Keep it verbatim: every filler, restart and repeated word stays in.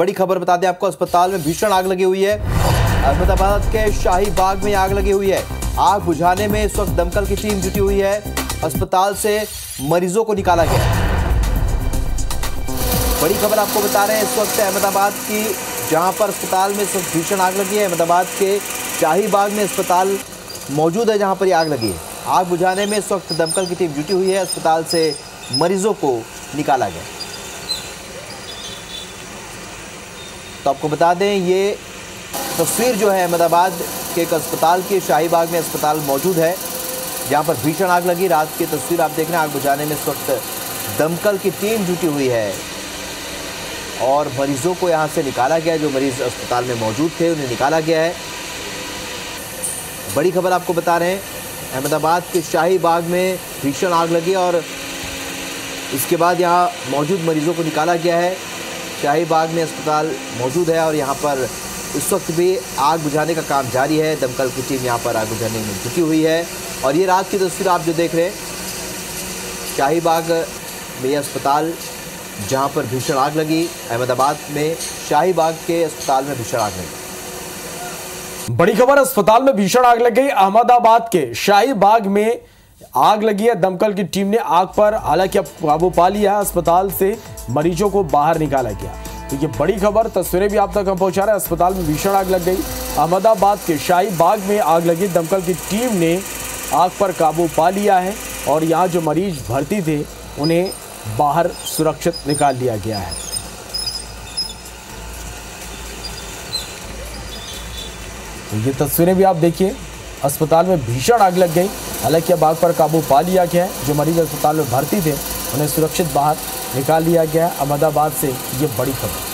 बड़ी खबर बता दें आपको, अस्पताल में भीषण आग लगी हुई है। अहमदाबाद के शाही बाग में आग लगी हुई है। आग बुझाने में इस वक्त दमकल की टीम जुटी हुई है। अस्पताल से मरीजों को निकाला गया। बड़ी खबर आपको बता रहे हैं इस वक्त अहमदाबाद की, जहां पर अस्पताल में इस वक्त भीषण आग लगी है। अहमदाबाद के शाही बाग में अस्पताल मौजूद है जहाँ पर आग लगी है। आग बुझाने में इस वक्त दमकल की टीम जुटी हुई है। अस्पताल से मरीजों को निकाला गया। तो आपको बता दें, ये तस्वीर जो है अहमदाबाद के एक अस्पताल की, शाहीबाग में अस्पताल मौजूद है जहां पर भीषण आग लगी। रात की तस्वीर आप देख रहे हैं। आग बुझाने में इस वक्त दमकल की टीम जुटी हुई है और मरीजों को यहां से निकाला गया। जो मरीज अस्पताल में मौजूद थे उन्हें निकाला गया है। बड़ी खबर आपको बता रहे हैं, अहमदाबाद के शाहीबाग में भीषण आग लगी और इसके बाद यहाँ मौजूद मरीजों को निकाला गया है। शाही बाग में अस्पताल मौजूद है और यहाँ पर इस वक्त भी आग बुझाने का काम जारी है। दमकल की टीम यहाँ पर आग बुझाने में जुटी हुई है। और ये रात की तस्वीर आप जो देख रहे हैं, शाही बाग में अस्पताल जहाँ पर भीषण आग लगी। अहमदाबाद में शाही बाग के अस्पताल में भीषण आग लगी। बड़ी खबर, अस्पताल में भीषण आग लग गई। अहमदाबाद के शाही बाग में आग लगी है। दमकल की टीम ने आग पर हालांकि अब काबू पा लिया है। अस्पताल से मरीजों को बाहर निकाला गया। तो ये बड़ी खबर, तस्वीरें भी आप तक हम पहुंचा रहे हैं। अस्पताल में भीषण आग लग गई। अहमदाबाद के शाही बाग में आग लगी। दमकल की टीम ने आग पर काबू पा लिया है और यहाँ जो मरीज भर्ती थे उन्हें बाहर सुरक्षित निकाल लिया गया है। तो ये तस्वीरें भी आप देखिए, अस्पताल में भीषण आग लग गई। हालांकि अब आग पर काबू पा लिया गया है। जो मरीज अस्पताल में भर्ती थे उन्हें सुरक्षित बाहर निकाल लिया गया है। अहमदाबाद से ये बड़ी खबर।